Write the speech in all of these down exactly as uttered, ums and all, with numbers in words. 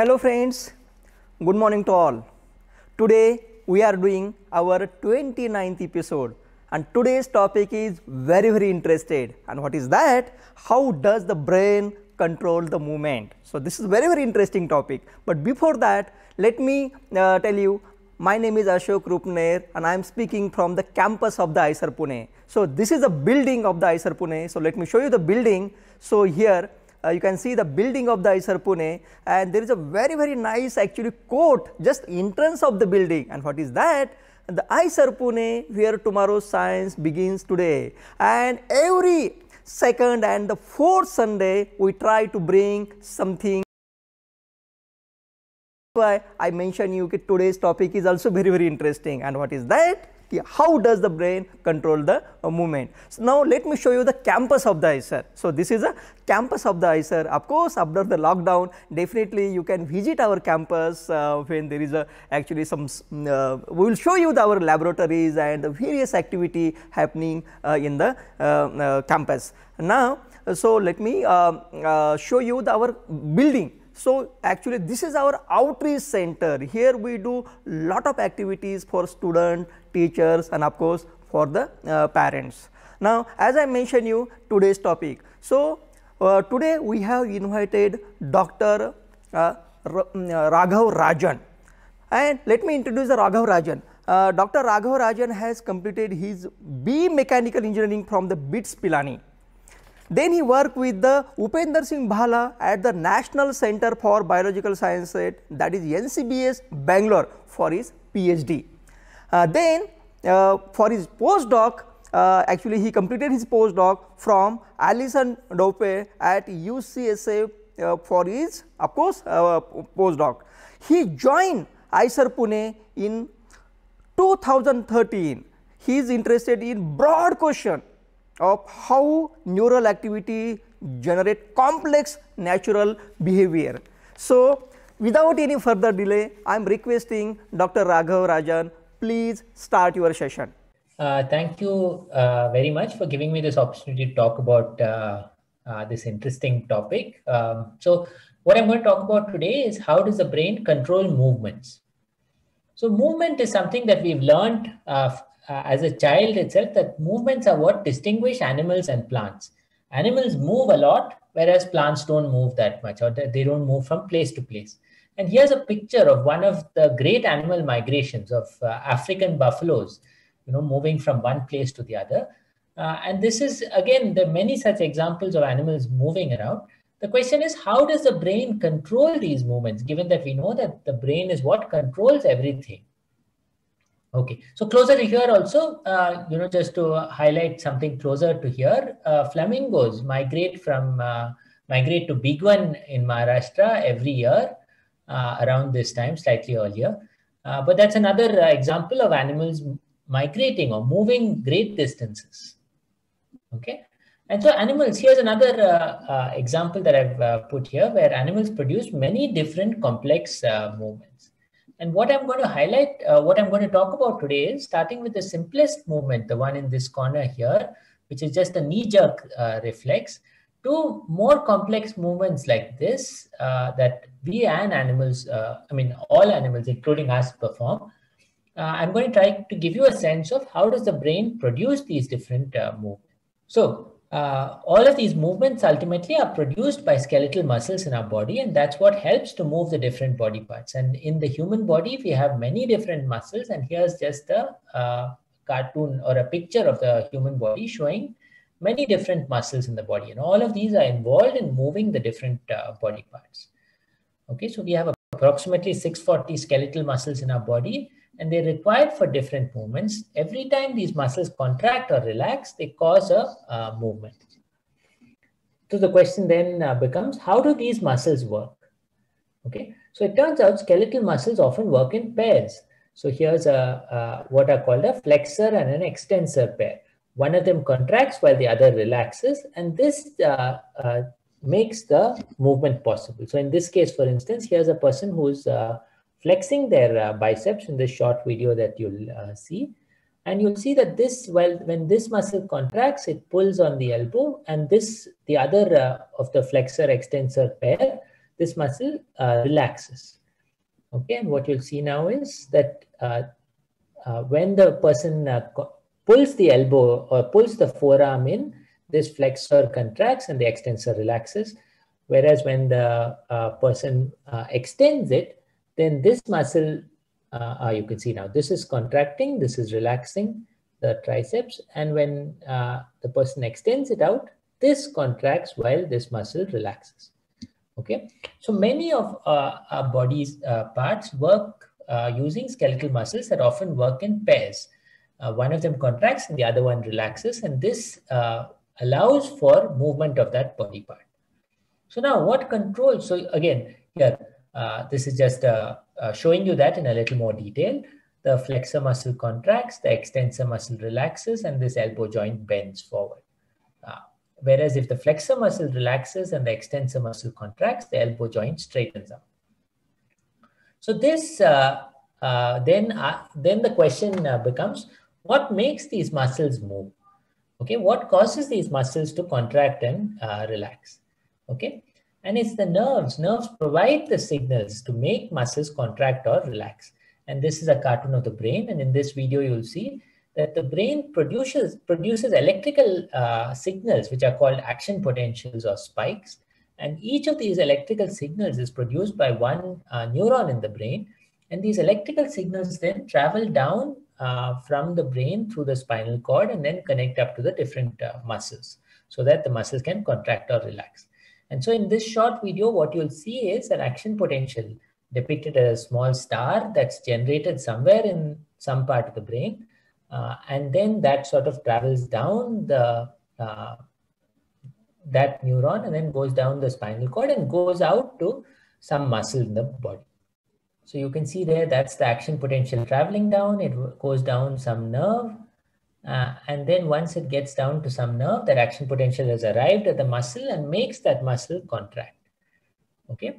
Hello friends, good morning to all. Today we are doing our twenty-ninth episode and today's topic is very very interested, and what is that? How does the brain control the movement? So this is very very interesting topic, but before that let me uh, tell you, my name is Ashok Rupnarain and I am speaking from the campus of the I I S E R Pune. So this is the building of the I I S E R Pune, so let me show you the building. So here Uh, you can see the building of the I I S E R Pune, and there is a very very nice actually quote just entrance of the building, and what is that? The I I S E R Pune, where tomorrow's science begins today. And every second and the fourth Sunday we try to bring something. Why I mentioned you that today's topic is also very very interesting, and what is that? Yeah, how does the brain control the uh, movement? So now let me show you the campus of the I I S E R. So this is a campus of the I I S E R. Of course, after the lockdown, definitely you can visit our campus uh, when there is a actually some. Uh, we will show you the, our laboratories and the various activity happening uh, in the uh, uh, campus. Now, so let me uh, uh, show you the, our building. So actually this is our outreach center. Here we do lot of activities for students, teachers, and of course for the uh, parents. Now as I mentioned you today's topic. So uh, today we have invited Doctor Uh, Raghav Rajan, and let me introduce the Raghav Rajan. Uh, Doctor Raghav Rajan has completed his B Mechanical Engineering from the B I T S Pilani. Then he worked with the Upendra Singh Bhalla at the National Center for Biological Sciences, that is N C B S Bangalore, for his PhD. Uh, then uh, for his postdoc, uh, actually he completed his postdoc from Alison Dope at U C S A uh, for his, of course, uh, postdoc. He joined I I S E R Pune in two thousand thirteen. He is interested in broad question of how neural activity generate complex natural behavior. So without any further delay, I am requesting Doctor Raghav Rajan, please start your session. Uh, thank you uh, very much for giving me this opportunity to talk about uh, uh, this interesting topic. Um, so what I'm going to talk about today is how does the brain control movements? So movement is something that we've learned uh, Uh, as a child itself, that movements are what distinguish animals and plants. Animals move a lot, whereas plants don't move that much, or they don't move from place to place. And here's a picture of one of the great animal migrations of uh, African buffaloes, you know, moving from one place to the other. Uh, and this is, again, there are many such examples of animals moving around. The question is, how does the brain control these movements, given that we know that the brain is what controls everything? Okay, so closer to here also, uh, you know, just to highlight something closer to here, uh, flamingos migrate from, uh, migrate to Bhigwan in Maharashtra every year uh, around this time, slightly earlier. Uh, but that's another uh, example of animals migrating or moving great distances. Okay, and so animals, here's another uh, uh, example that I've uh, put here, where animals produce many different complex uh, movements. And what I'm going to highlight, uh, what I'm going to talk about today is starting with the simplest movement, the one in this corner here, which is just a knee-jerk uh, reflex, to more complex movements like this uh, that we and animals, uh, I mean, all animals, including us, perform. Uh, I'm going to try to give you a sense of how does the brain produce these different uh, movements. So uh, all of these movements ultimately are produced by skeletal muscles in our body, and that's what helps to move the different body parts. And in the human body, we have many different muscles, and here's just a uh, cartoon or a picture of the human body showing many different muscles in the body. And all of these are involved in moving the different uh, body parts. Okay, so we have approximately six hundred forty skeletal muscles in our body, and they're required for different movements. Every time these muscles contract or relax, they cause a uh, movement. So the question then uh, becomes, how do these muscles work? Okay, so it turns out skeletal muscles often work in pairs. So here's a, uh, what are called a flexor and an extensor pair. One of them contracts while the other relaxes, and this uh, uh, makes the movement possible. So in this case, for instance, here's a person who's uh, flexing their uh, biceps in this short video that you'll uh, see. And you'll see that this, well, when this muscle contracts, it pulls on the elbow, and this, the other uh, of the flexor extensor pair this muscle uh, relaxes. Okay, and what you'll see now is that uh, uh, when the person uh, pulls the elbow or pulls the forearm in, this flexor contracts and the extensor relaxes. Whereas when the uh, person uh, extends it, then this muscle, uh, uh, you can see now, this is contracting, this is relaxing the triceps. And when uh, the person extends it out, this contracts while this muscle relaxes. Okay, so many of uh, our body's uh, parts work uh, using skeletal muscles that often work in pairs. Uh, one of them contracts and the other one relaxes, and this uh, allows for movement of that body part. So now what controls? So again, here, uh, this is just uh, uh, showing you that in a little more detail. The flexor muscle contracts, the extensor muscle relaxes, and this elbow joint bends forward. Uh, Whereas if the flexor muscle relaxes and the extensor muscle contracts, the elbow joint straightens up. So this, uh, uh, then, uh, then the question uh, becomes, what makes these muscles move? Okay, what causes these muscles to contract and uh, relax? Okay, and it's the nerves. Nerves provide the signals to make muscles contract or relax. And this is a cartoon of the brain. And in this video, you'll see that the brain produces, produces electrical uh, signals, which are called action potentials or spikes. And each of these electrical signals is produced by one uh, neuron in the brain. And these electrical signals then travel down uh, from the brain through the spinal cord and then connect up to the different uh, muscles so that the muscles can contract or relax. And so in this short video, what you'll see is an action potential depicted as a small star that's generated somewhere in some part of the brain. Uh, and then that sort of travels down the uh, that neuron and then goes down the spinal cord and goes out to some muscle in the body. So you can see there, that's the action potential traveling down. It goes down some nerve. Uh, and then once it gets down to some nerve, that action potential has arrived at the muscle and makes that muscle contract. Okay.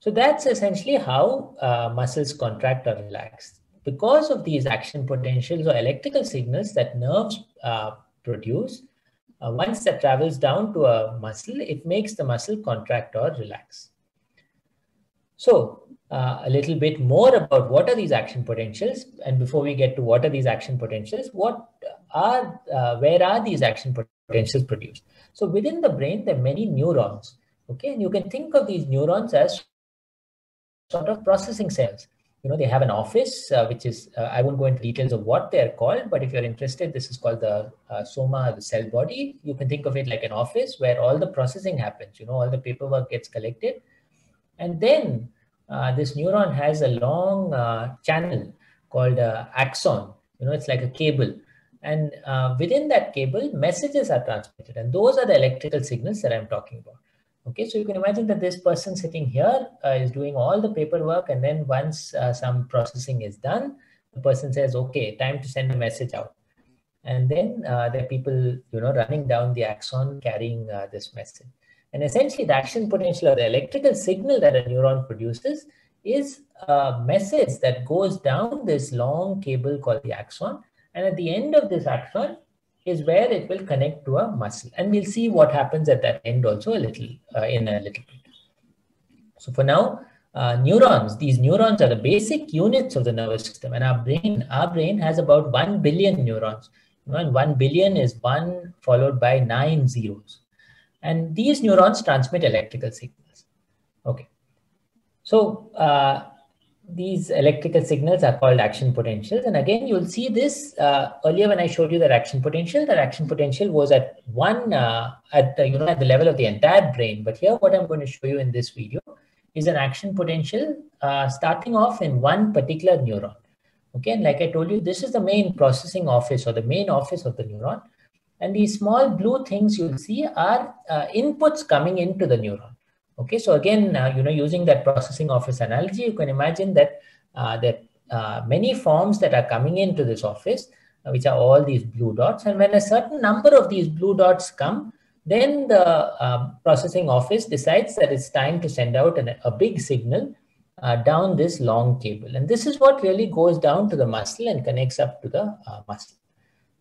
So that's essentially how uh, muscles contract or relax. Because of these action potentials or electrical signals that nerves uh, produce, uh, once that travels down to a muscle, it makes the muscle contract or relax. So uh, a little bit more about what are these action potentials. And before we get to what are these action potentials, what are, uh, where are these action potentials produced? So within the brain, there are many neurons. Okay, and you can think of these neurons as sort of processing cells. You know, they have an office, uh, which is, uh, I won't go into details of what they're called, but if you're interested, this is called the uh, soma, the cell body. You can think of it like an office where all the processing happens, you know, all the paperwork gets collected. And then uh, this neuron has a long uh, channel called uh, axon, you know, it's like a cable. And uh, within that cable, messages are transmitted. And those are the electrical signals that I'm talking about. Okay, so you can imagine that this person sitting here uh, is doing all the paperwork, and then once uh, some processing is done, the person says, okay, time to send a message out. And then uh, there are people, you know, running down the axon carrying uh, this message. And essentially the action potential or the electrical signal that a neuron produces is a message that goes down this long cable called the axon. And at the end of this axon is where it will connect to a muscle. And we'll see what happens at that end also a little, uh, in a little bit. So for now, uh, neurons, these neurons are the basic units of the nervous system. And our brain, our brain has about one billion neurons. You know, and one billion is one followed by nine zeros. And these neurons transmit electrical signals. Okay. So uh, these electrical signals are called action potentials. And again, you'll see this uh, earlier when I showed you that action potential, that action potential was at one, uh, at the, you know, at the level of the entire brain. But here, what I'm going to show you in this video is an action potential uh, starting off in one particular neuron. Okay, and like I told you, this is the main processing office or the main office of the neuron. And these small blue things you'll see are uh, inputs coming into the neuron. Okay, so again, uh, you know, using that processing office analogy, you can imagine that uh, there are uh, many forms that are coming into this office, uh, which are all these blue dots. And when a certain number of these blue dots come, then the uh, processing office decides that it's time to send out an, a big signal uh, down this long cable. And this is what really goes down to the muscle and connects up to the uh, muscle.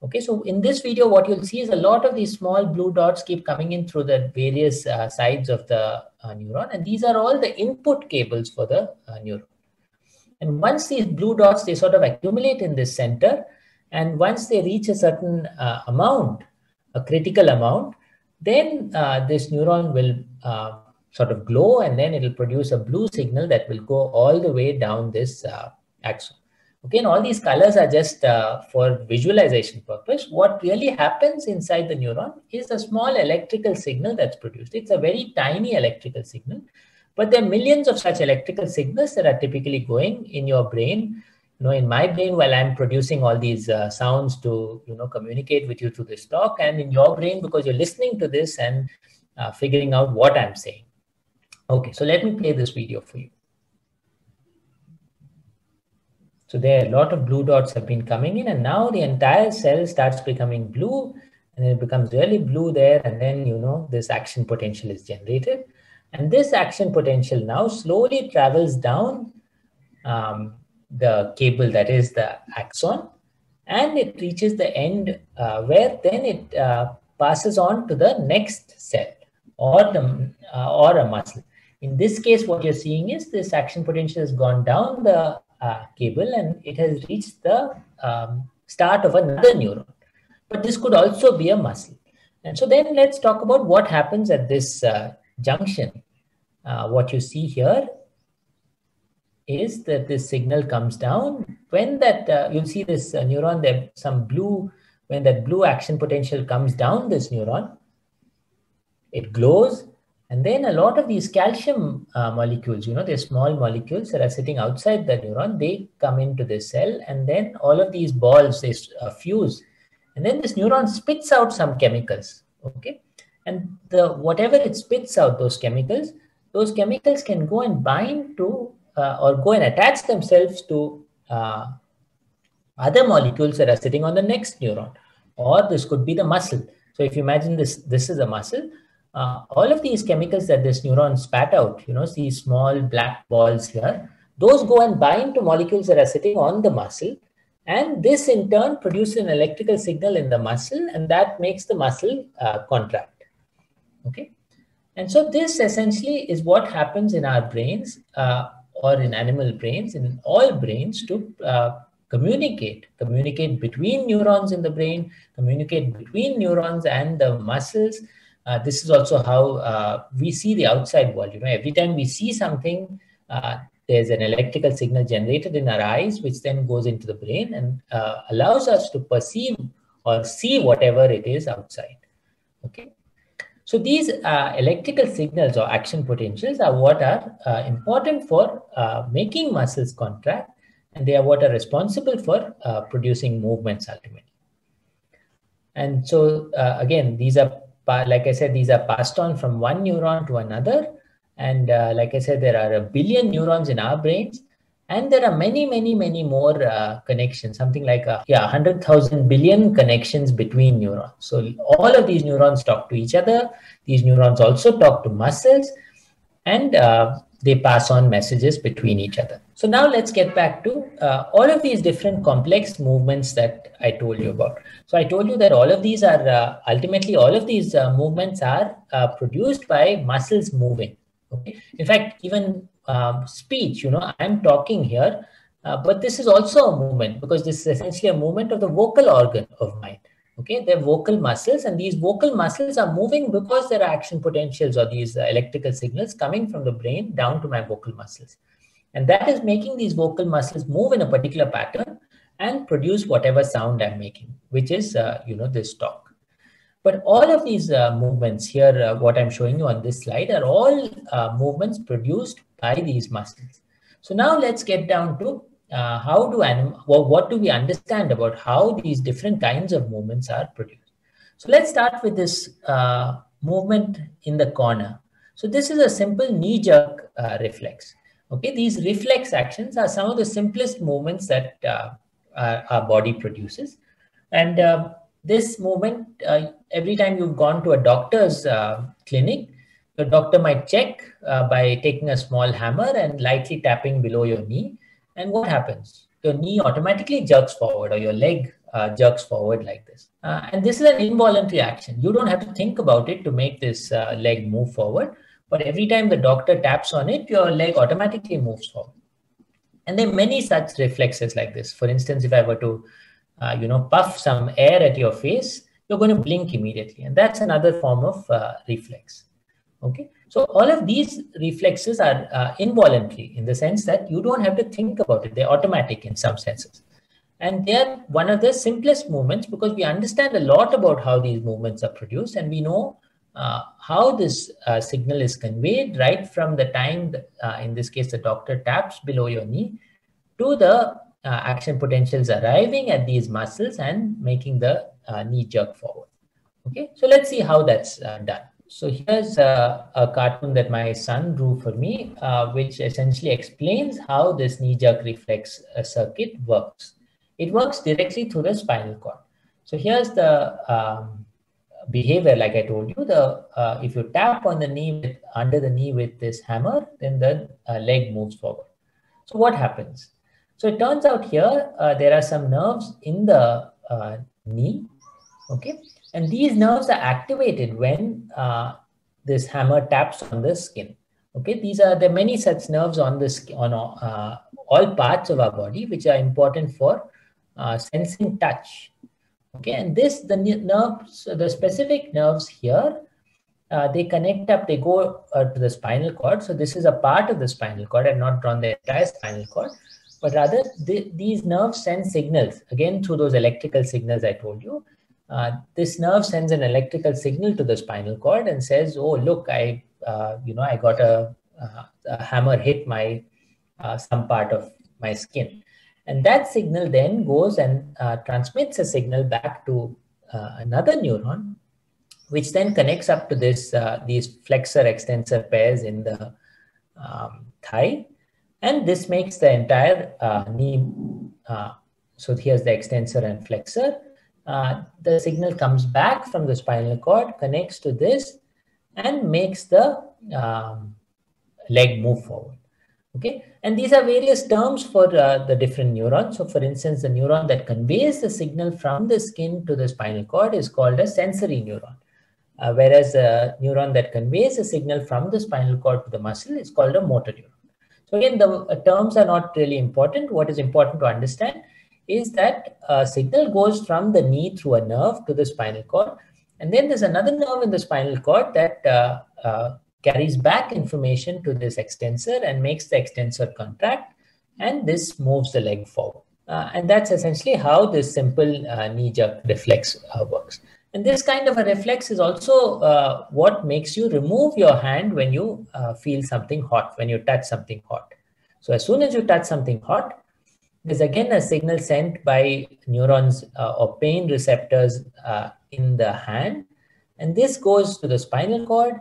Okay, so in this video, what you'll see is a lot of these small blue dots keep coming in through the various uh, sides of the uh, neuron. And these are all the input cables for the uh, neuron. And once these blue dots, they sort of accumulate in this center. And once they reach a certain uh, amount, a critical amount, then uh, this neuron will uh, sort of glow, and then it'll produce a blue signal that will go all the way down this uh, axon. Okay, and all these colors are just uh, for visualization purpose. What really happens inside the neuron is a small electrical signal that's produced. It's a very tiny electrical signal, but there are millions of such electrical signals that are typically going in your brain. You know, in my brain, while I'm producing all these uh, sounds to, you know, communicate with you through this talk, and in your brain, because you're listening to this and uh, figuring out what I'm saying. Okay, so let me play this video for you. So there, a lot of blue dots have been coming in, and now the entire cell starts becoming blue, and it becomes really blue there. And then, you know, this action potential is generated. And this action potential now slowly travels down um, the cable that is the axon, and it reaches the end uh, where then it uh, passes on to the next cell or, the, uh, or a muscle. In this case, what you're seeing is this action potential has gone down the Uh, cable, and it has reached the um, start of another neuron, but this could also be a muscle. And so then let's talk about what happens at this uh, junction. Uh, what you see here is that this signal comes down. When that uh, you'll see this uh, neuron there, some blue, when that blue action potential comes down this neuron, it glows. And then a lot of these calcium uh, molecules, you know, they're small molecules that are sitting outside the neuron, they come into the cell, and then all of these balls, they uh, fuse. And then this neuron spits out some chemicals, okay? And the whatever it spits out, those chemicals, those chemicals can go and bind to uh, or go and attach themselves to uh, other molecules that are sitting on the next neuron. Or this could be the muscle. So if you imagine this, this is a muscle. Uh, all of these chemicals that this neuron spat out, you know, these small black balls here, those go and bind to molecules that are sitting on the muscle. And this in turn produces an electrical signal in the muscle, and that makes the muscle uh, contract. Okay. And so this essentially is what happens in our brains uh, or in animal brains, in all brains, to uh, communicate, communicate between neurons in the brain, communicate between neurons and the muscles. Uh, this is also how uh, we see the outside world. You know, every time we see something, uh, there's an electrical signal generated in our eyes, which then goes into the brain and uh, allows us to perceive or see whatever it is outside. Okay. So these uh, electrical signals or action potentials are what are uh, important for uh, making muscles contract, and they are what are responsible for uh, producing movements ultimately. And so uh, again, these are, like I said, these are passed on from one neuron to another. And uh, like I said, there are a billion neurons in our brains. And there are many, many, many more uh, connections, something like a, yeah, one hundred thousand billion connections between neurons. So all of these neurons talk to each other. These neurons also talk to muscles, and uh, they pass on messages between each other. So now let's get back to uh, all of these different complex movements that I told you about. So I told you that all of these are, uh, ultimately all of these uh, movements are uh, produced by muscles moving. Okay? In fact, even um, speech, you know, I'm talking here, uh, but this is also a movement, because this is essentially a movement of the vocal organ of mine. Okay, they're vocal muscles, and these vocal muscles are moving because there are action potentials or these uh, electrical signals coming from the brain down to my vocal muscles. And that is making these vocal muscles move in a particular pattern and produce whatever sound I'm making, which is, uh, you know, this talk. But all of these uh, movements here, uh, what I'm showing you on this slide, are all uh, movements produced by these muscles. So now let's get down to Uh, how do animal, well, what do we understand about how these different kinds of movements are produced? So let's start with this uh, movement in the corner. So this is a simple knee-jerk uh, reflex. Okay, these reflex actions are some of the simplest movements that uh, our, our body produces. And uh, this movement, uh, every time you've gone to a doctor's uh, clinic, the doctor might check uh, by taking a small hammer and lightly tapping below your knee. And what happens? your knee automatically jerks forward, or your leg uh, jerks forward like this. Uh, and this is an involuntary action. You don't have to think about it to make this uh, leg move forward. But every time the doctor taps on it, your leg automatically moves forward. And there are many such reflexes like this. For instance, if I were to, uh, you know, puff some air at your face, you're going to blink immediately. And that's another form of uh, reflex. Okay. So all of these reflexes are uh, involuntary in the sense that you don't have to think about it. They're automatic in some senses. And they're one of the simplest movements because we understand a lot about how these movements are produced, and we know uh, how this uh, signal is conveyed right from the time, that, uh, in this case, the doctor taps below your knee to the uh, action potentials arriving at these muscles and making the uh, knee jerk forward. Okay, so let's see how that's uh, done. So here's a, a cartoon that my son drew for me, uh, which essentially explains how this knee-jerk reflex uh, circuit works. It works directly through the spinal cord. So here's the um, behavior, like I told you. The uh, if you tap on the knee with, under the knee with this hammer, then the uh, leg moves forward. So what happens? So it turns out here uh, there are some nerves in the uh, knee. Okay. And these nerves are activated when uh, this hammer taps on the skin. Okay, these are there are many such nerves on the skin, on uh, all parts of our body, which are important for uh, sensing touch. Okay, and this the nerves, the specific nerves here, uh, they connect up. They go uh, to the spinal cord. So this is a part of the spinal cord. I've not drawn the entire spinal cord, but rather th these nerves send signals again through those electrical signals I told you. Uh, this nerve sends an electrical signal to the spinal cord and says, "Oh, look, I, uh, you know, I got a, uh, a hammer hit my uh, some part of my skin," and that signal then goes and uh, transmits a signal back to uh, another neuron, which then connects up to this uh, these flexor extensor pairs in the um, thigh, and this makes the entire uh, knee. Uh, so here's the extensor and flexor. Uh, the signal comes back from the spinal cord, connects to this, and makes the um, leg move forward. Okay, and these are various terms for uh, the different neurons. So, for instance, the neuron that conveys the signal from the skin to the spinal cord is called a sensory neuron, uh, whereas the neuron that conveys the signal from the spinal cord to the muscle is called a motor neuron. So, again, the uh, terms are not really important. What is important to understand is that a signal goes from the knee through a nerve to the spinal cord, and then there's another nerve in the spinal cord that uh, uh, carries back information to this extensor and makes the extensor contract, and this moves the leg forward. Uh, and that's essentially how this simple uh, knee-jerk reflex uh, works. And this kind of a reflex is also uh, what makes you remove your hand when you uh, feel something hot, when you touch something hot. So as soon as you touch something hot, there's again a signal sent by neurons uh, or pain receptors uh, in the hand. And this goes to the spinal cord,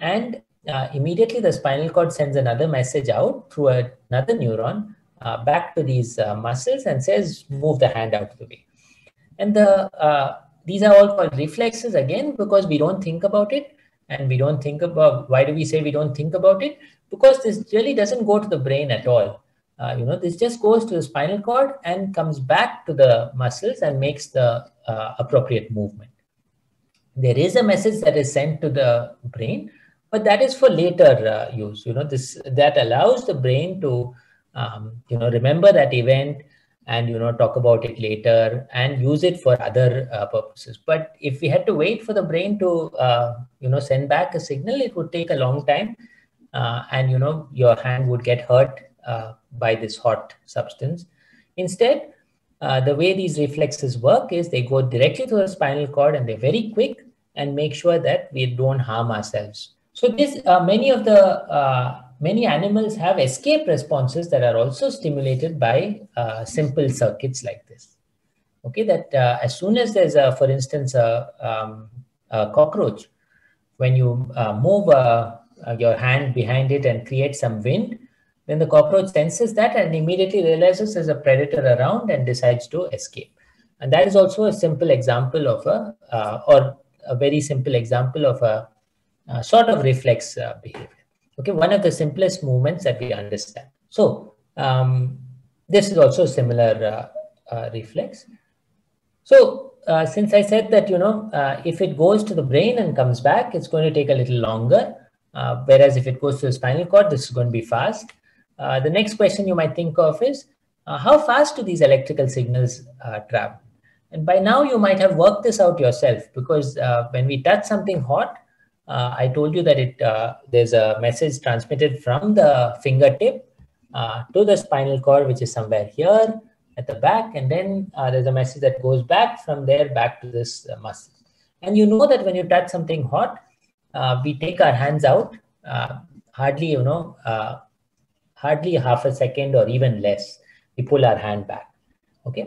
and uh, immediately the spinal cord sends another message out through a, another neuron uh, back to these uh, muscles and says, move the hand out of the way. And the, uh, these are all called reflexes again, because we don't think about it. And we don't think about, why do we say we don't think about it? Because this really doesn't go to the brain at all. Uh, you know, this just goes to the spinal cord and comes back to the muscles and makes the uh, appropriate movement. There is a message that is sent to the brain, but that is for later uh, use. You know, this that allows the brain to, um, you know, remember that event and, you know, talk about it later and use it for other uh, purposes. But if we had to wait for the brain to, uh, you know, send back a signal, it would take a long time, uh, and, you know, your hand would get hurt Uh, by this hot substance. Instead, uh, the way these reflexes work is they go directly to the spinal cord, and they're very quick and make sure that we don't harm ourselves. So this, uh, many of the, uh, many animals have escape responses that are also stimulated by uh, simple circuits like this. Okay, that uh, as soon as there's a, for instance, a, um, a cockroach, when you uh, move uh, your hand behind it and create some wind, then the cockroach senses that and immediately realizes there's a predator around and decides to escape. And that is also a simple example of a, uh, or a very simple example of a, a sort of reflex uh, behavior. Okay, one of the simplest movements that we understand. So um, This is also a similar uh, uh, reflex. So uh, since I said that, you know, uh, if it goes to the brain and comes back, it's going to take a little longer. Uh, whereas if it goes to the spinal cord, this is going to be fast. Uh, the next question you might think of is, uh, how fast do these electrical signals uh, travel? And by now you might have worked this out yourself, because uh, when we touch something hot, uh, I told you that it uh, there's a message transmitted from the fingertip uh, to the spinal cord, which is somewhere here at the back, and then uh, there's a message that goes back from there back to this uh, muscle. And you know that when you touch something hot, uh, we take our hands out uh, hardly, you know, uh, hardly half a second or even less. We pull our hand back, okay,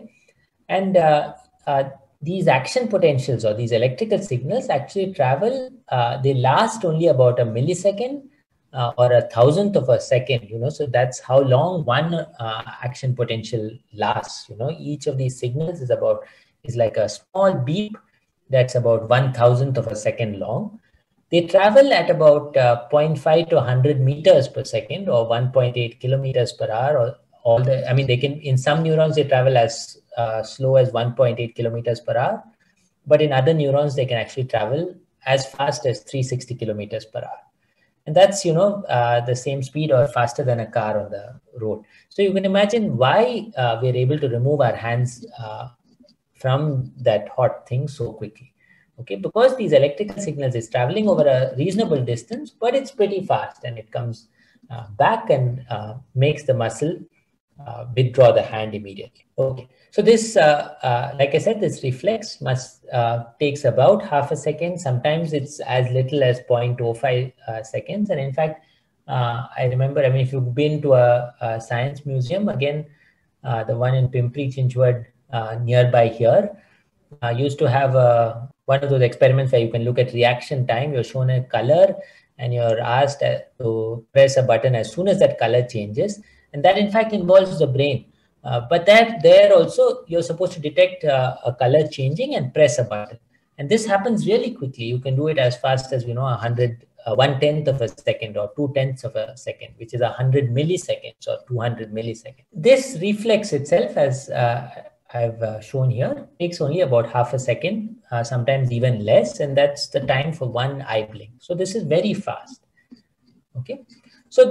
and. Uh, Uh, these action potentials or these electrical signals actually travel, uh, they last only about a millisecond uh, or a thousandth of a second, you know, so that's how long one uh, action potential lasts, you know. Each of these signals is about, is like a small beep that's about one thousandth of a second long. They travel at about uh, zero point five to one hundred meters per second or one point eight kilometers per hour, or all the, I mean, they can, in some neurons, they travel as uh, slow as one point eight kilometers per hour, but in other neurons, they can actually travel as fast as three hundred sixty kilometers per hour. And that's, you know, uh, the same speed or faster than a car on the road. So you can imagine why uh, we're able to remove our hands uh, from that hot thing so quickly. Okay, because these electrical signals is traveling over a reasonable distance, but it's pretty fast, and it comes uh, back and uh, makes the muscle Uh, withdraw the hand immediately. Okay, so this, uh, uh, like I said, this reflex must uh, takes about half a second. Sometimes it's as little as zero point zero five uh, seconds. And in fact, uh, I remember, I mean, if you've been to a, a science museum, again, uh, the one in Pimpri Chinchwad uh, nearby here, uh, used to have a, one of those experiments where you can look at reaction time. You're shown a color and you're asked to press a button as soon as that color changes. And that, in fact, involves the brain. Uh, but that there also, you're supposed to detect uh, a color changing and press a button. And this happens really quickly. You can do it as fast as, you know, one hundred, uh, one-tenth of a second or two-tenths of a second, which is one hundred milliseconds or two hundred milliseconds. This reflex itself, as uh, I've uh, shown here, takes only about half a second, uh, sometimes even less. And that's the time for one eye blink. So this is very fast. Okay. So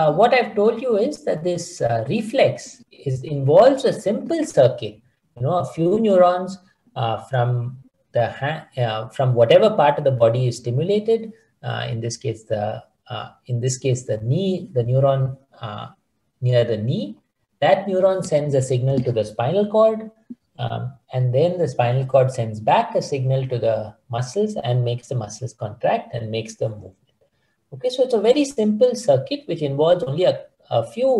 Uh, what I've told you is that this uh, reflex is, involves a simple circuit, you know, a few neurons uh, from the uh, from whatever part of the body is stimulated. Uh, in this case, the uh, in this case the knee, the neuron uh, near the knee. That neuron sends a signal to the spinal cord, um, and then the spinal cord sends back a signal to the muscles and makes the muscles contract and makes them move. Okay, so it's a very simple circuit which involves only a, a few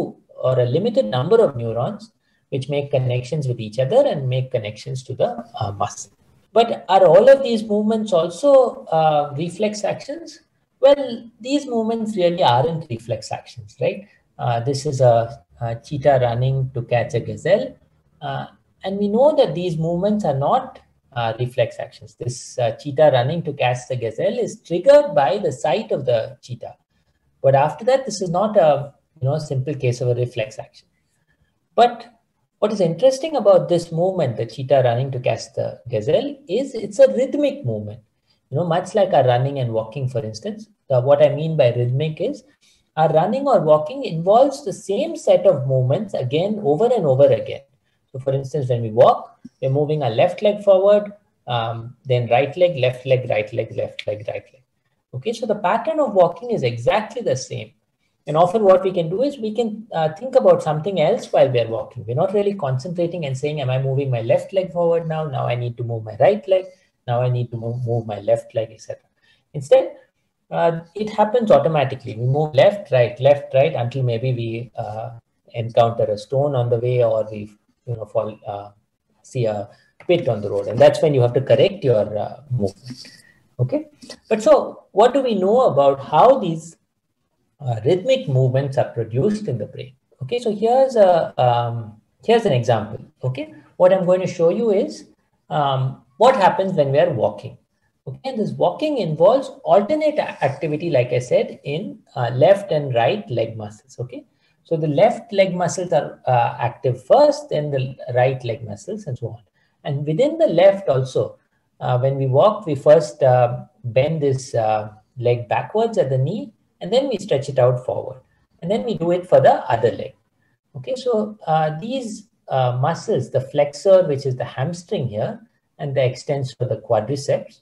or a limited number of neurons which make connections with each other and make connections to the uh, muscle. But are all of these movements also uh, reflex actions? Well, these movements really aren't reflex actions, right? Uh, this is a, a cheetah running to catch a gazelle. Uh, and we know that these movements are not Uh, reflex actions. This uh, cheetah running to catch the gazelle is triggered by the sight of the cheetah. But after that, this is not a, you know, simple case of a reflex action. But what is interesting about this movement, the cheetah running to catch the gazelle, is it's a rhythmic movement. You know, much like our running and walking, for instance. Uh, what I mean by rhythmic is our running or walking involves the same set of movements again over and over again. So for instance, when we walk, we're moving our left leg forward, um, then right leg, left leg, right leg, left leg, right leg. Okay, so the pattern of walking is exactly the same. And often what we can do is we can uh, think about something else while we're walking. We're not really concentrating and saying, am I moving my left leg forward now? Now I need to move my right leg. Now I need to move, move my left leg, et cetera. Instead, uh, it happens automatically. We move left, right, left, right, until maybe we uh, encounter a stone on the way, or we've you know, fall, uh, see a pit on the road. And that's when you have to correct your uh, movement. Okay. But so what do we know about how these uh, rhythmic movements are produced in the brain? Okay. So here's a, um, here's an example. Okay. What I'm going to show you is um, what happens when we are walking. Okay. And this walking involves alternate activity, like I said, in uh, left and right leg muscles. Okay. So the left leg muscles are uh, active first, then the right leg muscles, and so on. And within the left also, uh, when we walk, we first uh, bend this uh, leg backwards at the knee, and then we stretch it out forward. And then we do it for the other leg. Okay, so uh, these uh, muscles, the flexor, which is the hamstring here, and the extensor, the quadriceps,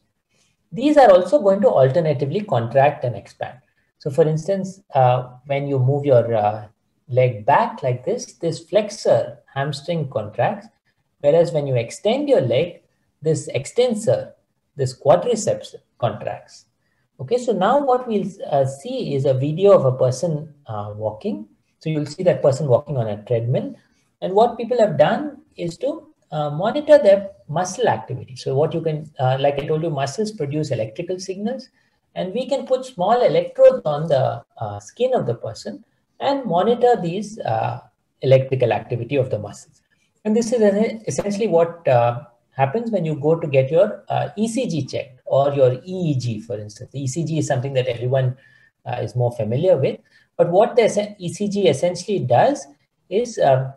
these are also going to alternatively contract and expand. So for instance, uh, when you move your uh, leg back like this, this flexor hamstring contracts, whereas when you extend your leg, this extensor, this quadriceps contracts. Okay, so now what we'll uh, see is a video of a person uh, walking. So you'll see that person walking on a treadmill. And what people have done is to uh, monitor their muscle activity. So what you can, uh, like I told you, muscles produce electrical signals, and we can put small electrodes on the uh, skin of the person and monitor these uh, electrical activity of the muscles. And this is essentially what uh, happens when you go to get your uh, E C G checked, or your E E G, for instance. The E C G is something that everyone uh, is more familiar with. But what the E C G essentially does is uh,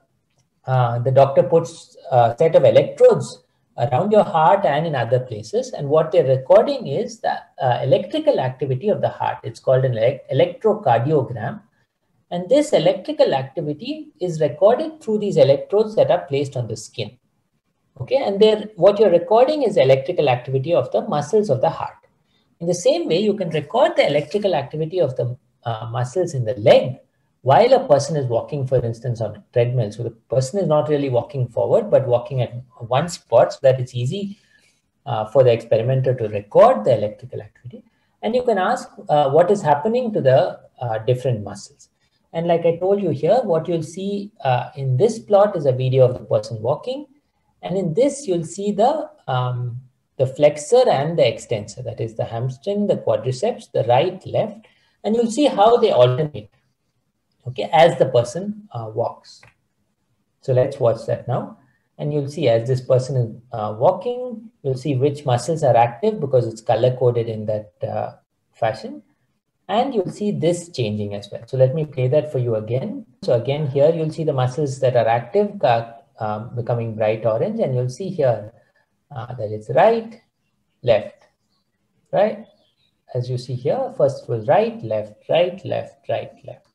uh, the doctor puts a set of electrodes around your heart and in other places. And what they're recording is the uh, electrical activity of the heart. It's called an elect electrocardiogram. And this electrical activity is recorded through these electrodes that are placed on the skin. Okay, and there, what you're recording is electrical activity of the muscles of the heart. In the same way, you can record the electrical activity of the uh, muscles in the leg while a person is walking, for instance, on a treadmill. So the person is not really walking forward, but walking at one spot so that it's easy uh, for the experimenter to record the electrical activity. And you can ask uh, what is happening to the uh, different muscles. And like I told you here, what you'll see uh, in this plot is a video of the person walking. And in this, you'll see the, um, the flexor and the extensor, that is the hamstring, the quadriceps, the right, left, and you'll see how they alternate, okay, as the person uh, walks. So let's watch that now. And you'll see as this person is uh, walking, you'll see which muscles are active because it's color-coded in that uh, fashion. And you'll see this changing as well. So let me play that for you again. So again, here you'll see the muscles that are active uh, um, becoming bright orange, and you'll see here uh, that it's right, left, right. As you see here, first was right, left, right, left, right, left.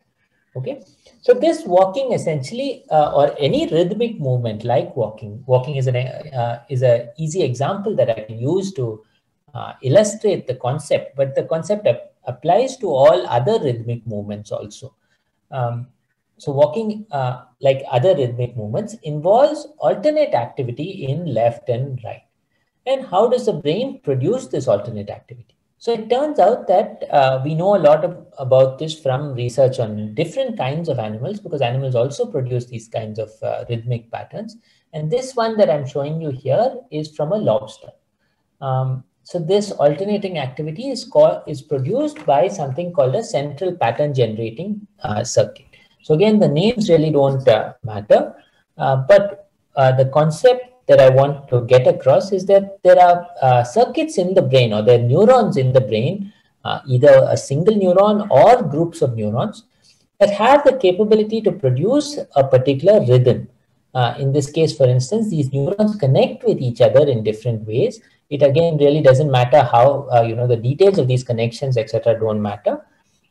Okay. So this walking essentially, uh, or any rhythmic movement like walking, walking is an uh, is an easy example that I can use to uh, illustrate the concept, but the concept of applies to all other rhythmic movements also. Um, so walking, uh, like other rhythmic movements, involves alternate activity in left and right. And how does the brain produce this alternate activity? So it turns out that uh, we know a lot of, about this from research on different kinds of animals, because animals also produce these kinds of uh, rhythmic patterns. And this one that I'm showing you here is from a lobster. Um, So this alternating activity is called, is produced by something called a central pattern generating uh, circuit. So again, the names really don't uh, matter, uh, but uh, the concept that I want to get across is that there are uh, circuits in the brain, or there are neurons in the brain, uh, either a single neuron or groups of neurons, that have the capability to produce a particular rhythm. Uh, in this case, for instance, these neurons connect with each other in different ways. It again really doesn't matter how, uh, you know, the details of these connections, et cetera don't matter.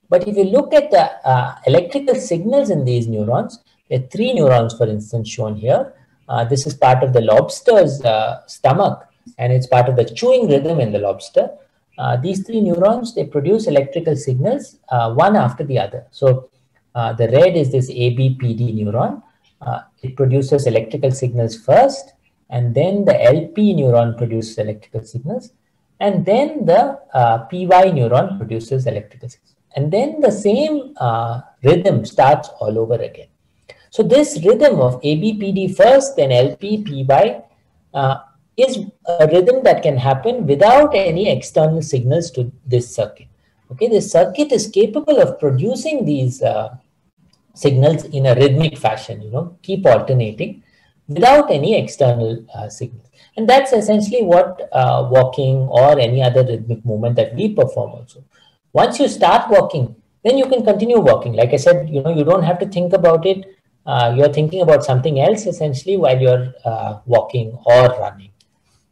But if you look at the uh, electrical signals in these neurons, there are three neurons, for instance, shown here. Uh, this is part of the lobster's uh, stomach, and it's part of the chewing rhythm in the lobster. Uh, these three neurons, they produce electrical signals uh, one after the other. So uh, the red is this A B P D neuron. Uh, it produces electrical signals first, and then the L P neuron produces electrical signals, and then the uh, P Y neuron produces electrical signals. And then the same uh, rhythm starts all over again. So this rhythm of A B P D first, then L P, P Y, uh, is a rhythm that can happen without any external signals to this circuit. Okay, this circuit is capable of producing these uh, signals in a rhythmic fashion, you know, keep alternating, without any external uh, signal. And that's essentially what uh, walking or any other rhythmic movement that we perform also. Once you start walking, then you can continue working. Like I said, you know, you don't have to think about it. Uh, you're thinking about something else essentially while you're uh, walking or running.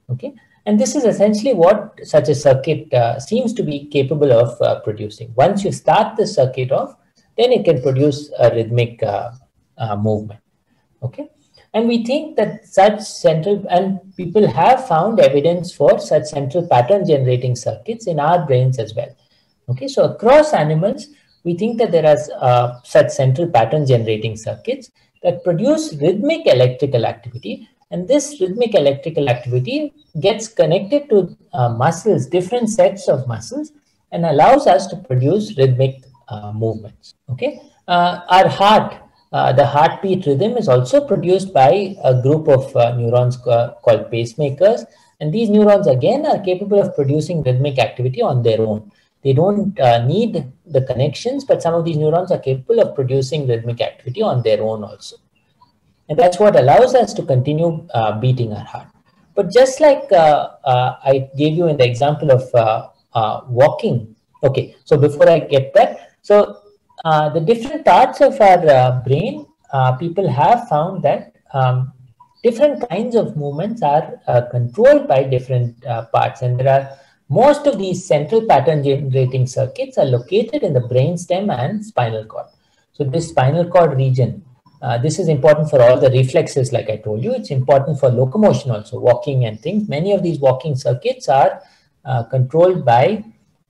Okay. And this is essentially what such a circuit uh, seems to be capable of uh, producing. Once you start the circuit off, then it can produce a rhythmic uh, uh, movement. Okay. And we think that such central, and people have found evidence for such central pattern generating circuits in our brains as well. Okay. So across animals, we think that there are uh, such central pattern generating circuits that produce rhythmic electrical activity. And this rhythmic electrical activity gets connected to uh, muscles, different sets of muscles, and allows us to produce rhythmic uh, movements. Okay, uh, our heart, uh, the heartbeat rhythm is also produced by a group of uh, neurons uh, called pacemakers. And these neurons again are capable of producing rhythmic activity on their own. They don't uh, need the connections, but some of these neurons are capable of producing rhythmic activity on their own also. And that's what allows us to continue uh, beating our heart. But just like uh, uh, I gave you in the example of uh, uh, walking. Okay, so before I get back, so uh, the different parts of our uh, brain, uh, people have found that um, different kinds of movements are uh, controlled by different uh, parts. And there are most of these central pattern generating circuits are located in the brainstem and spinal cord. So this spinal cord region, Uh, this is important for all the reflexes, like I told you. It's important for locomotion also, walking and things. Many of these walking circuits are uh, controlled by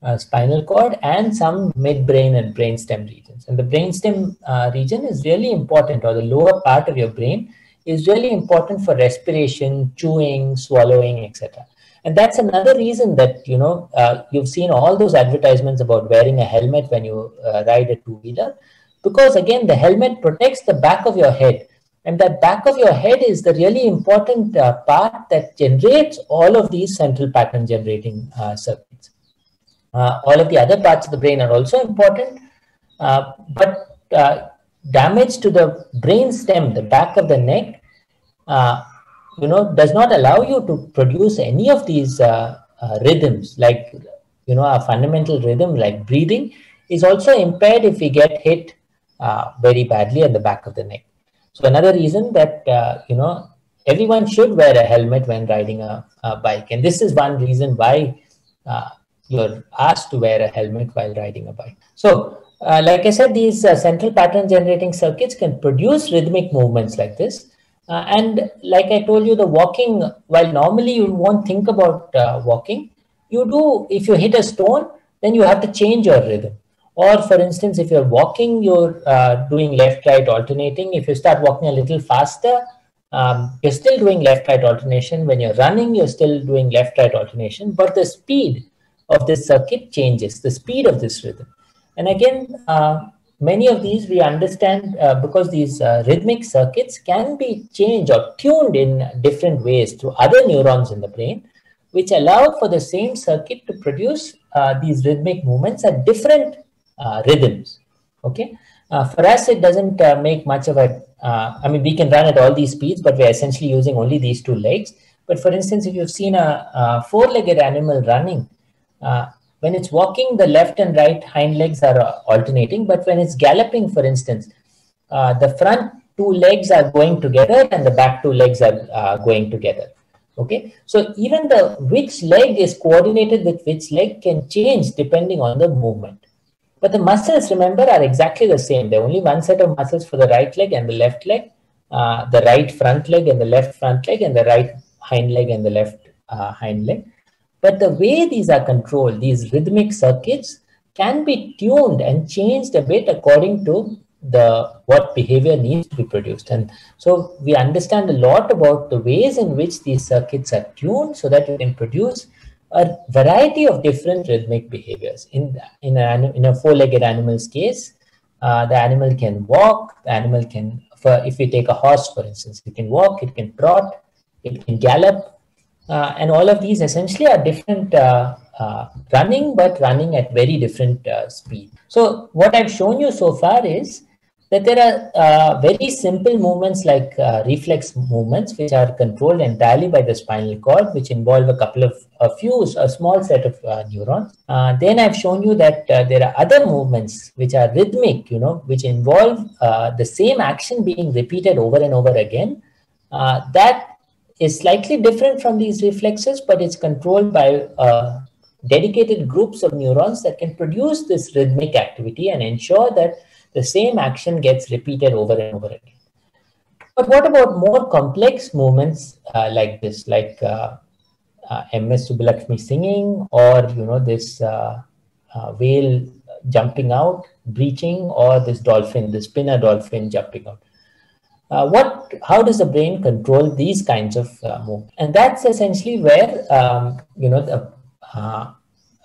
uh, spinal cord and some midbrain and brainstem regions. And the brainstem uh, region is really important, or the lower part of your brain is really important for respiration, chewing, swallowing, et cetera. And that's another reason that, you know, uh, you've seen all those advertisements about wearing a helmet when you uh, ride a two-wheeler. Because again, the helmet protects the back of your head, and that back of your head is the really important uh, part that generates all of these central pattern generating uh, circuits. Uh, all of the other parts of the brain are also important, uh, but uh, damage to the brain stem, the back of the neck, uh, you know, does not allow you to produce any of these uh, uh, rhythms, like, you know, a fundamental rhythm like breathing is also impaired if we get hit Uh, very badly at the back of the neck. So another reason that, uh, you know, everyone should wear a helmet when riding a, a bike. And this is one reason why uh, you're asked to wear a helmet while riding a bike. So, uh, like I said, these uh, central pattern generating circuits can produce rhythmic movements like this. Uh, and like I told you, the walking, while normally you won't think about uh, walking, you do. If you hit a stone, then you have to change your rhythm. Or for instance, if you're walking, you're uh, doing left-right alternating. If you start walking a little faster, um, you're still doing left-right alternation. When you're running, you're still doing left-right alternation, but the speed of this circuit changes, the speed of this rhythm. And again, uh, many of these we understand uh, because these uh, rhythmic circuits can be changed or tuned in different ways through other neurons in the brain, which allow for the same circuit to produce uh, these rhythmic movements at different Uh, rhythms. Okay, uh, for us it doesn't uh, make much of a uh, I mean, we can run at all these speeds, but we're essentially using only these two legs. But for instance, if you've seen a, a four-legged animal running, uh, when it's walking, the left and right hind legs are uh, alternating, but when it's galloping, for instance, uh, the front two legs are going together and the back two legs are uh, going together. Okay, so even the which leg is coordinated with which leg can change depending on the movement. But the muscles, remember, are exactly the same. There are only one set of muscles for the right leg and the left leg, uh, the right front leg and the left front leg, and the right hind leg and the left uh, hind leg. But the way these are controlled, these rhythmic circuits can be tuned and changed a bit according to the what behavior needs to be produced. And so we understand a lot about the ways in which these circuits are tuned so that you can produce a variety of different rhythmic behaviors. In, in, a, in a four-legged animal's case, uh, the animal can walk, the animal can, for, if we take a horse, for instance, it can walk, it can trot, it can gallop, uh, and all of these essentially are different uh, uh, running, but running at very different uh, speed. So what I've shown you so far is that there are uh, very simple movements like uh, reflex movements, which are controlled entirely by the spinal cord, which involve a couple of a few, a small set of uh, neurons. Uh, then I've shown you that uh, there are other movements which are rhythmic, you know, which involve uh, the same action being repeated over and over again. Uh, that is slightly different from these reflexes, but it's controlled by uh, dedicated groups of neurons that can produce this rhythmic activity and ensure that the same action gets repeated over and over again. But what about more complex movements uh, like this, like uh, uh, M S Subbulakshmi singing, or you know this uh, uh, whale jumping out, breaching, or this dolphin, the spinner dolphin jumping out? Uh, what? How does the brain control these kinds of uh, movements? And that's essentially where um, you know the. Uh,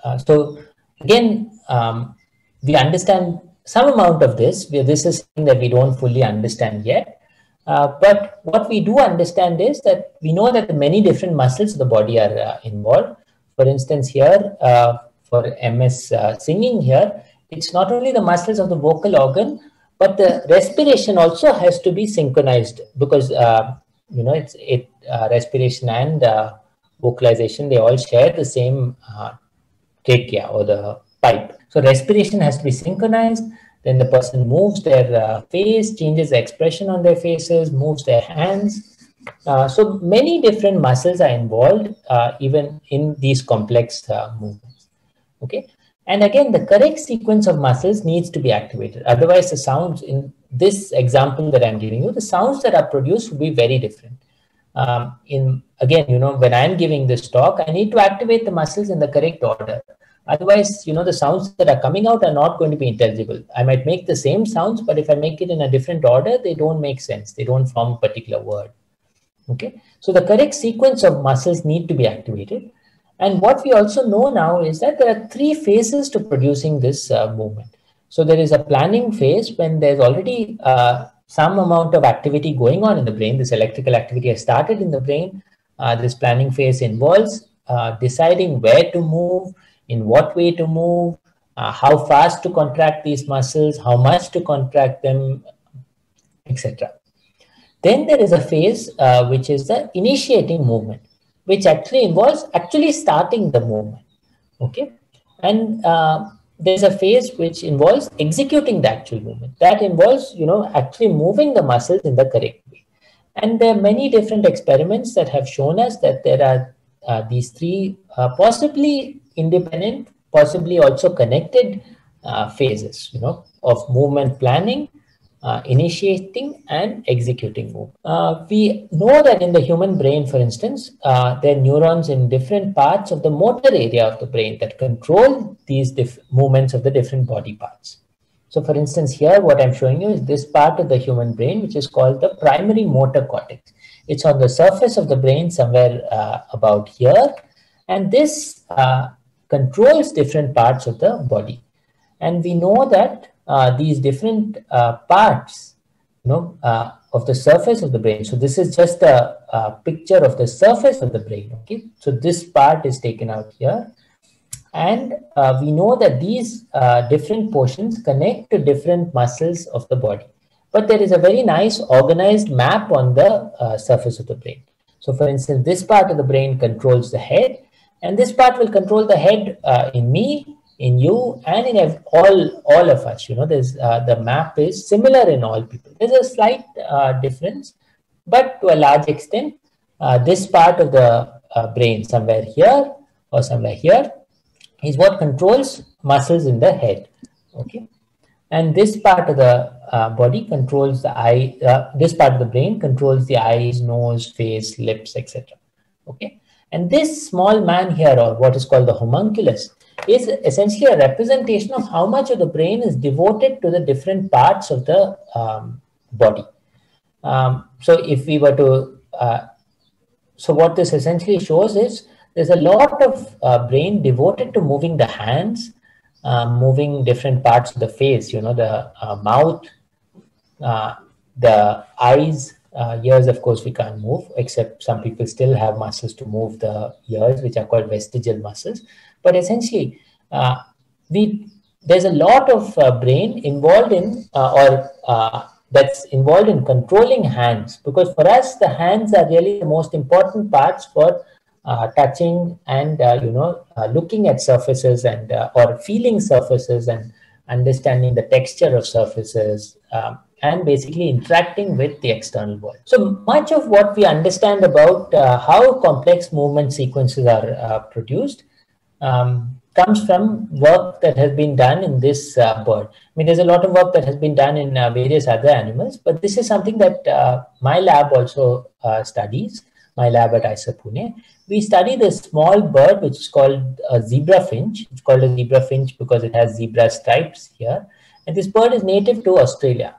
uh, so again, um, we understand some amount of this. This is something that we don't fully understand yet. Uh, but what we do understand is that we know that the many different muscles of the body are uh, involved. For instance, here uh, for M S uh, singing, here it's not only the muscles of the vocal organ, but the respiration also has to be synchronized, because uh, you know it's it uh, respiration and uh, vocalization, they all share the same uh, trachea or the pipe. So respiration has to be synchronized. Then the person moves their uh, face, changes the expression on their faces, moves their hands. Uh, so many different muscles are involved uh, even in these complex uh, movements. Okay. And again, the correct sequence of muscles needs to be activated. Otherwise, the sounds in this example that I'm giving you, the sounds that are produced will be very different. Um, in again, you know, when I'm giving this talk, I need to activate the muscles in the correct order. Otherwise, you know, the sounds that are coming out are not going to be intelligible. I might make the same sounds, but if I make it in a different order, they don't make sense. They don't form a particular word. Okay. So the correct sequence of muscles need to be activated. And what we also know now is that there are three phases to producing this uh, movement. So there is a planning phase, when there's already uh, some amount of activity going on in the brain. This electrical activity has started in the brain. Uh, this planning phase involves uh, deciding where to move, in what way to move, uh, how fast to contract these muscles, how much to contract them, et cetera. Then there is a phase uh, which is the initiating movement, which actually involves actually starting the movement. Okay, and uh, there's a phase which involves executing the actual movement. That involves, you know, actually moving the muscles in the correct way. And there are many different experiments that have shown us that there are uh, these three uh, possibly independent, possibly also connected uh, phases, you know, of movement planning, uh, initiating, and executing movement. Uh, we know that in the human brain, for instance, uh, there are neurons in different parts of the motor area of the brain that control these movements of the different body parts. So for instance, here, what I'm showing you is this part of the human brain, which is called the primary motor cortex. It's on the surface of the brain somewhere uh, about here. And this uh, controls different parts of the body. And we know that uh, these different uh, parts, you know, uh, of the surface of the brain. So this is just a, a picture of the surface of the brain. Okay. So this part is taken out here. And uh, we know that these uh, different portions connect to different muscles of the body. But there is a very nice organized map on the uh, surface of the brain. So for instance, this part of the brain controls the head, and this part will control the head uh, in me, in you, and in all, all of us. You know, there's, uh, the map is similar in all people. There's a slight uh, difference, but to a large extent, uh, this part of the uh, brain somewhere here or somewhere here is what controls muscles in the head, okay? And this part of the uh, body controls the eye, uh, this part of the brain controls the eyes, nose, face, lips, et cetera. Okay? And this small man here, or what is called the homunculus, is essentially a representation of how much of the brain is devoted to the different parts of the um, body. Um, so if we were to, uh, so what this essentially shows is there's a lot of uh, brain devoted to moving the hands, uh, moving different parts of the face, you know, the uh, mouth, uh, the eyes, uh, ears, of course, we can't move, except some people still have muscles to move the ears, which are called vestigial muscles. But essentially, uh, we there's a lot of uh, brain involved in uh, or uh, that's involved in controlling hands, because for us the hands are really the most important parts for uh, touching and uh, you know uh, looking at surfaces and uh, or feeling surfaces and understanding the texture of surfaces, um, and basically interacting with the external world. So much of what we understand about uh, how complex movement sequences are uh, produced um, comes from work that has been done in this uh, bird. I mean, there's a lot of work that has been done in uh, various other animals, but this is something that uh, my lab also uh, studies, my lab at I I S E R Pune. We study this small bird, which is called a zebra finch. It's called a zebra finch because it has zebra stripes here. And this bird is native to Australia.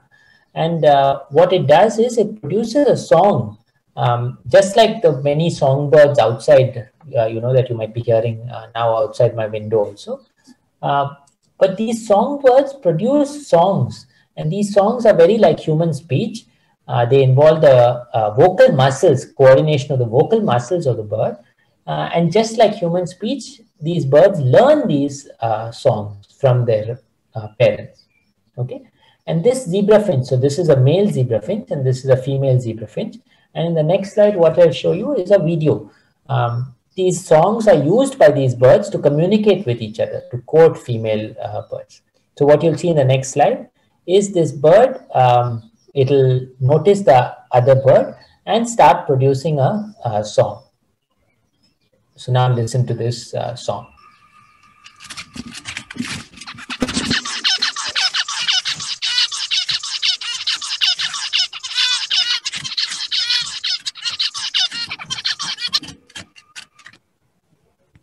And uh, what it does is it produces a song, um, just like the many songbirds outside, uh, you know, that you might be hearing uh, now outside my window also. Uh, but these songbirds produce songs, and these songs are very like human speech. Uh, they involve the uh, vocal muscles, coordination of the vocal muscles of the bird. Uh, and just like human speech, these birds learn these uh, songs from their uh, parents. Okay. And this zebra finch, so this is a male zebra finch and this is a female zebra finch. And in the next slide, what I'll show you is a video. Um, these songs are used by these birds to communicate with each other, to court female uh, birds. So what you'll see in the next slide is this bird, um, it'll notice the other bird and start producing a, a song. So now listen to this uh, song.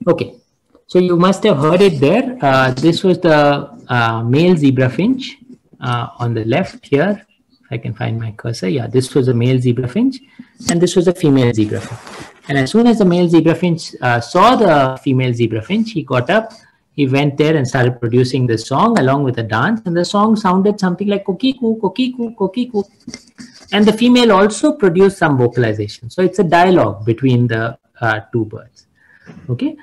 Okay, so you must have heard it there. Uh, this was the uh, male zebra finch uh, on the left here. If I can find my cursor, yeah, this was a male zebra finch, and this was a female zebra finch. And as soon as the male zebra finch uh, saw the female zebra finch, he got up, he went there and started producing the song along with a dance. And the song sounded something like kokiku, kokiku, kokiku. And the female also produced some vocalization. So it's a dialogue between the uh, two birds. Okay,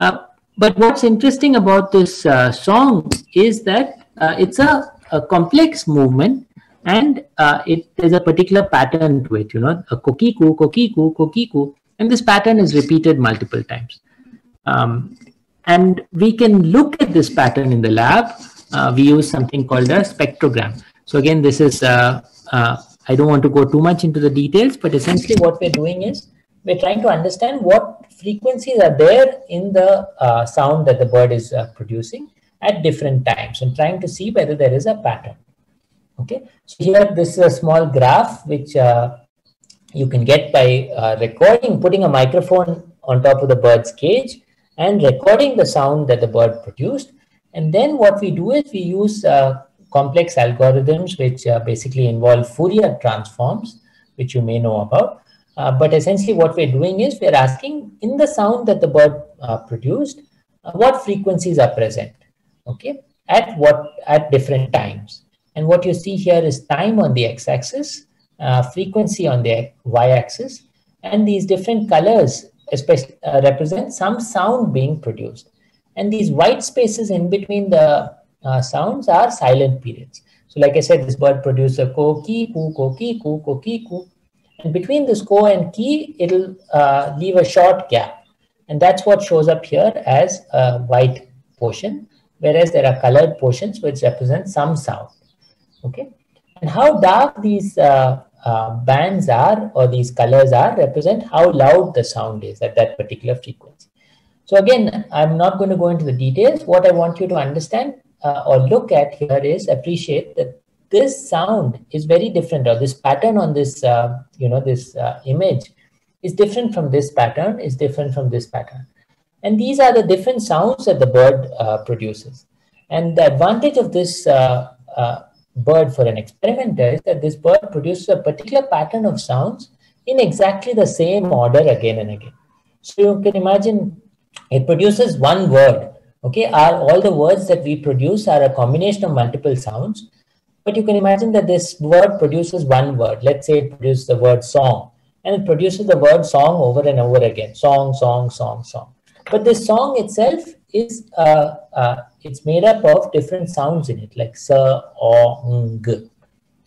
uh, but what's interesting about this uh, song is that uh, it's a, a complex movement, and uh, it there's a particular pattern to it, you know, a kokiku, kokiku, kokiku, and this pattern is repeated multiple times. Um, and we can look at this pattern in the lab. Uh, we use something called a spectrogram. So again, this is, uh, uh, I don't want to go too much into the details, but essentially what we're doing is we're trying to understand what frequencies are there in the uh, sound that the bird is uh, producing at different times, and trying to see whether there is a pattern. Okay, so here this is a small graph which uh, you can get by uh, recording, putting a microphone on top of the bird's cage and recording the sound that the bird produced. And then what we do is we use uh, complex algorithms which uh, basically involve Fourier transforms, which you may know about. Uh, but essentially what we're doing is we're asking in the sound that the bird uh, produced, uh, what frequencies are present, okay, at what at different times. And what you see here is time on the x-axis, uh, frequency on the y-axis, and these different colors especially uh, represent some sound being produced. And these white spaces in between the uh, sounds are silent periods. So like I said, this bird produced a ko-ki-ku, ko-ki-ku, ko-ki-ku. And between this ko and ki, it'll uh, leave a short gap. And that's what shows up here as a white portion, whereas there are colored portions which represent some sound. Okay. And how dark these uh, uh, bands are, or these colors are, represent how loud the sound is at that particular frequency. So again, I'm not going to go into the details. What I want you to understand uh, or look at here is appreciate that this sound is very different, or this pattern on this, uh, you know, this uh, image is different from this pattern, is different from this pattern. And these are the different sounds that the bird uh, produces. And the advantage of this uh, uh, bird for an experimenter is that this bird produces a particular pattern of sounds in exactly the same order again and again. So you can imagine it produces one word. Okay, are all the words that we produce are a combination of multiple sounds. But you can imagine that this word produces one word. Let's say it produces the word song, and it produces the word song over and over again. Song, song, song, song. But the song itself is uh, uh, it's made up of different sounds in it, like sa, o, ng,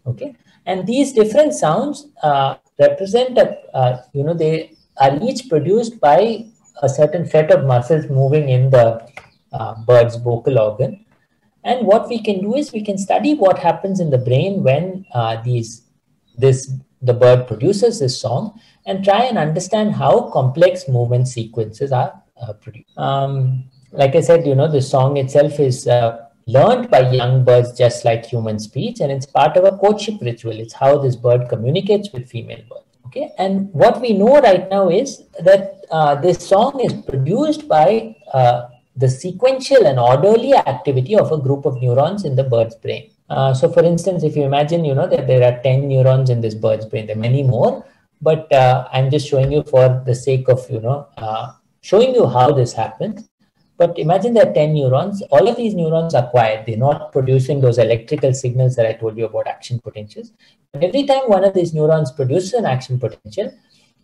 okay. And these different sounds uh, represent a uh, you know they are each produced by a certain set of muscles moving in the uh, bird's vocal organ. And what we can do is we can study what happens in the brain when uh, these this the bird produces this song, and try and understand how complex movement sequences are uh, produced. Um, like I said, you know, the song itself is uh, learned by young birds just like human speech, and it's part of a courtship ritual. It's how this bird communicates with female birds. Okay, and what we know right now is that uh, this song is produced by uh, the sequential and orderly activity of a group of neurons in the bird's brain. Uh, so, for instance, if you imagine, you know, that there are ten neurons in this bird's brain, there are many more, but uh, I'm just showing you for the sake of, you know, uh, showing you how this happens. But imagine there are ten neurons. All of these neurons are quiet. They're not producing those electrical signals that I told you about, action potentials. And every time one of these neurons produces an action potential,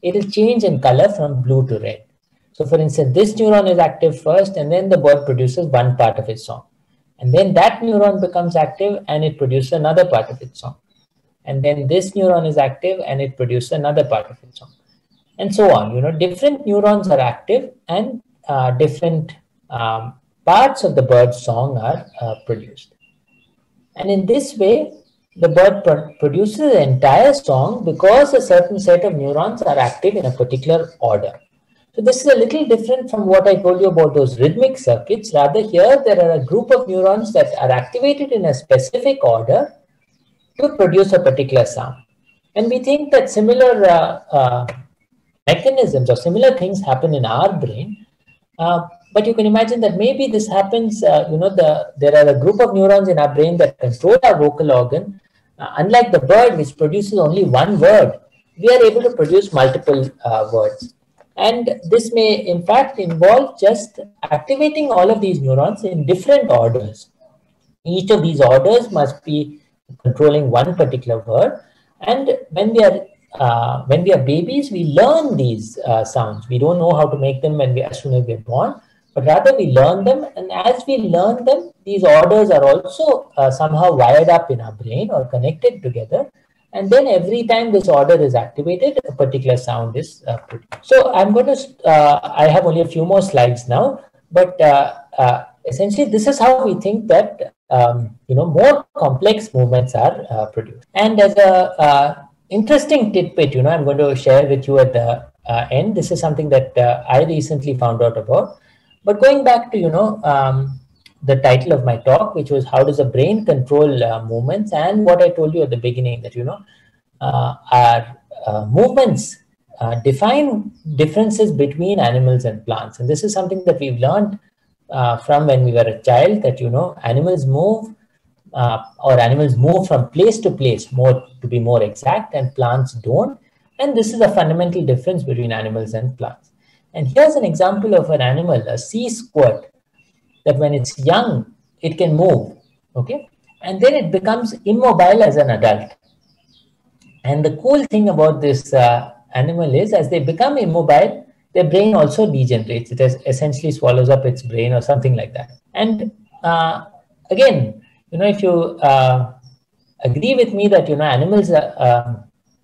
it will change in color from blue to red. So, for instance, this neuron is active first, and then the bird produces one part of its song. And then that neuron becomes active and it produces another part of its song. And then this neuron is active and it produces another part of its song. And so on. You know, different neurons are active and uh, different um, parts of the bird's song are uh, produced. And in this way, the bird pro produces the entire song because a certain set of neurons are active in a particular order. So this is a little different from what I told you about those rhythmic circuits. Rather, here there are a group of neurons that are activated in a specific order to produce a particular sound. And we think that similar uh, uh, mechanisms or similar things happen in our brain. Uh, but you can imagine that maybe this happens, uh, you know, the, there are a group of neurons in our brain that control our vocal organ. Uh, unlike the bird, which produces only one word, we are able to produce multiple uh, words. And this may, in fact, involve just activating all of these neurons in different orders. Each of these orders must be controlling one particular word. And when we are uh, when we are babies, we learn these uh, sounds. We don't know how to make them when we as soon as we are born, but rather we learn them. And as we learn them, these orders are also uh, somehow wired up in our brain or connected together. And then every time this order is activated, a particular sound is uh, produced. So I'm going to, uh, I have only a few more slides now, but uh, uh, essentially this is how we think that, um, you know, more complex movements are uh, produced. And as a uh, interesting tidbit, you know, I'm going to share with you at the uh, end. This is something that uh, I recently found out about. But going back to, you know, um, the title of my talk, which was how does the brain control uh, movements, and what I told you at the beginning that, you know, uh, our uh, movements uh, define differences between animals and plants. And this is something that we've learned uh, from when we were a child, that, you know, animals move uh, or animals move from place to place, more to be more exact, and plants don't. And this is a fundamental difference between animals and plants. And here's an example of an animal, a sea squirt, that when it's young, it can move, okay? And then it becomes immobile as an adult. And the cool thing about this uh, animal is, as they become immobile, their brain also degenerates. It essentially swallows up its brain or something like that. And uh, again, you know, if you uh, agree with me that, you know, animals, are, uh,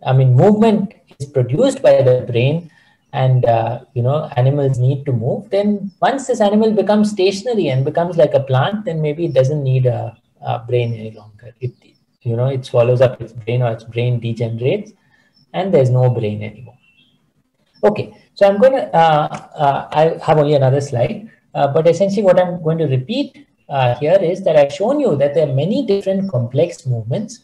I mean, movement is produced by the brain, and, uh, you know, animals need to move, then once this animal becomes stationary and becomes like a plant, then maybe it doesn't need a, a brain any longer. It, you know, it swallows up its brain, or its brain degenerates, and there's no brain anymore. Okay, so I'm going to, uh, uh, I have only another slide, uh, but essentially what I'm going to repeat uh, here is that I've shown you that there are many different complex movements.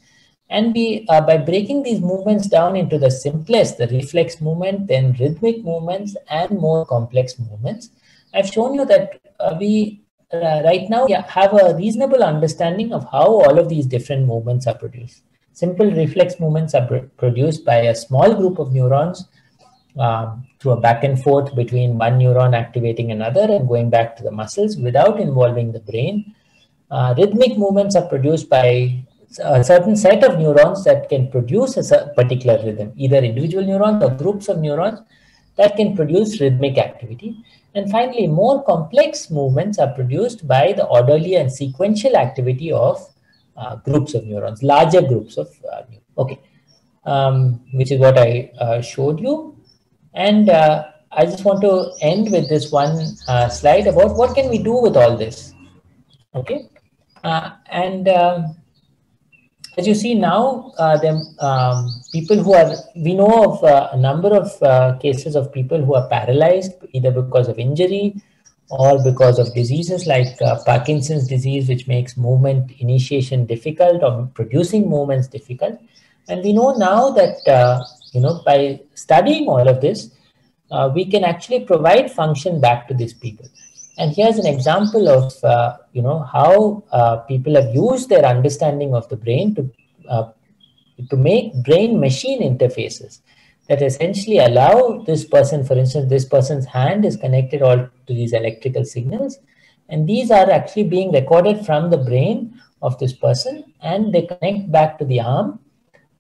And we, uh, by breaking these movements down into the simplest, the reflex movement, then rhythmic movements, and more complex movements, I've shown you that uh, we uh, right now have a reasonable understanding of how all of these different movements are produced. Simple reflex movements are pr produced by a small group of neurons um, through a back and forth between one neuron activating another and going back to the muscles without involving the brain. Uh, rhythmic movements are produced by a certain set of neurons that can produce a particular rhythm, either individual neurons or groups of neurons that can produce rhythmic activity. And finally, more complex movements are produced by the orderly and sequential activity of uh, groups of neurons, larger groups of uh, neurons. Okay, um, which is what I uh, showed you. And uh, I just want to end with this one uh, slide about what can we do with all this. Okay, uh, and um, as you see now, uh, them um, people who are, we know of uh, a number of uh, cases of people who are paralyzed either because of injury or because of diseases like uh, Parkinson's disease, which makes movement initiation difficult or producing movements difficult. And we know now that uh, you know, by studying all of this, uh, we can actually provide function back to these people. And here's an example of uh, you know, how uh, people have used their understanding of the brain to uh, to make brain-machine interfaces that essentially allow this person, for instance, this person's hand is connected all to these electrical signals, and these are actually being recorded from the brain of this person, and they connect back to the arm,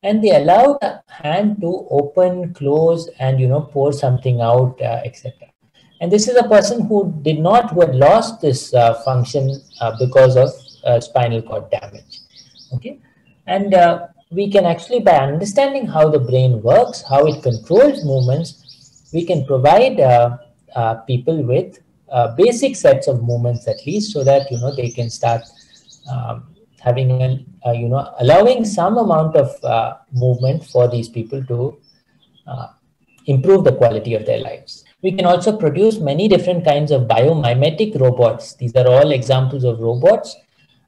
and they allow the hand to open, close, and you know, pour something out, uh, et cetera. And this is a person who did not, who had lost this uh, function uh, because of uh, spinal cord damage. Okay, and uh, we can actually, by understanding how the brain works, how it controls movements, we can provide uh, uh, people with uh, basic sets of movements at least, so that you know, they can start um, having a uh, you know, allowing some amount of uh, movement for these people to uh, improve the quality of their lives. We can also produce many different kinds of biomimetic robots. These are all examples of robots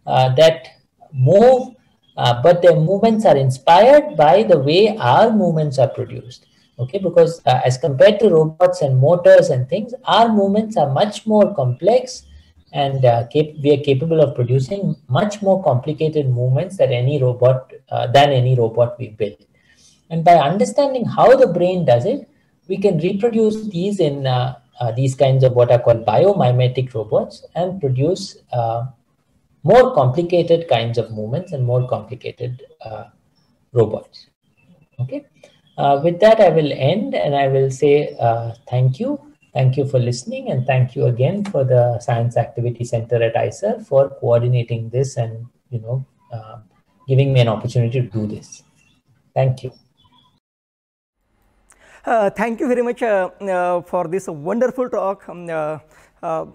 uh, that move, uh, but their movements are inspired by the way our movements are produced. Okay, because uh, as compared to robots and motors and things, our movements are much more complex, and uh, cap we are capable of producing much more complicated movements than any robot uh, than any robot we build. And by understanding how the brain does it, we can reproduce these in uh, uh, these kinds of what are called biomimetic robots, and produce uh, more complicated kinds of movements and more complicated uh, robots. Okay, uh, with that I will end, and I will say uh, thank you. Thank you for listening, and thank you again for the Science Activity Center at I I S E R for coordinating this and you know, uh, giving me an opportunity to do this. Thank you. Uh, thank you very much uh, uh, for this wonderful talk. Um, uh, uh,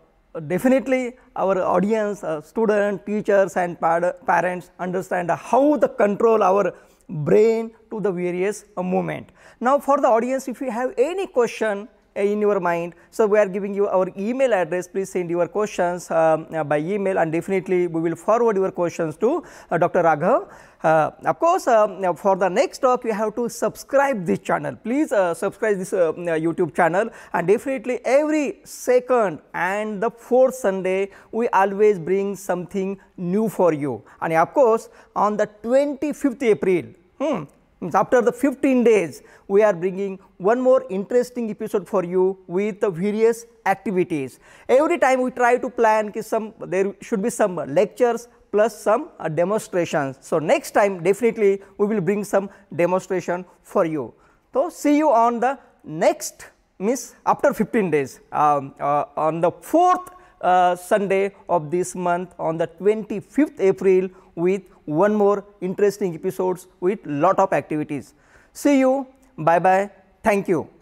definitely our audience, uh, students, teachers and parents understand how to control our brain to the various uh, movement. Now for the audience, if you have any question uh, in your mind, so we are giving you our email address, please send your questions um, uh, by email, and definitely we will forward your questions to uh, Doctor Raghav. Uh, of course, uh, for the next talk, you have to subscribe this channel. Please uh, subscribe this uh, YouTube channel, and definitely every second and the fourth Sunday, we always bring something new for you. And of course, on the twenty-fifth April, hmm, after the fifteen days, we are bringing one more interesting episode for you with the various activities. Every time we try to plan, some, there should be some lectures, plus some uh, demonstrations. So, next time definitely we will bring some demonstration for you. So, see you on the next, means after fifteen days, um, uh, on the fourth uh, Sunday of this month, on the twenty-fifth April, with one more interesting episodes with lot of activities. See you, bye bye, thank you.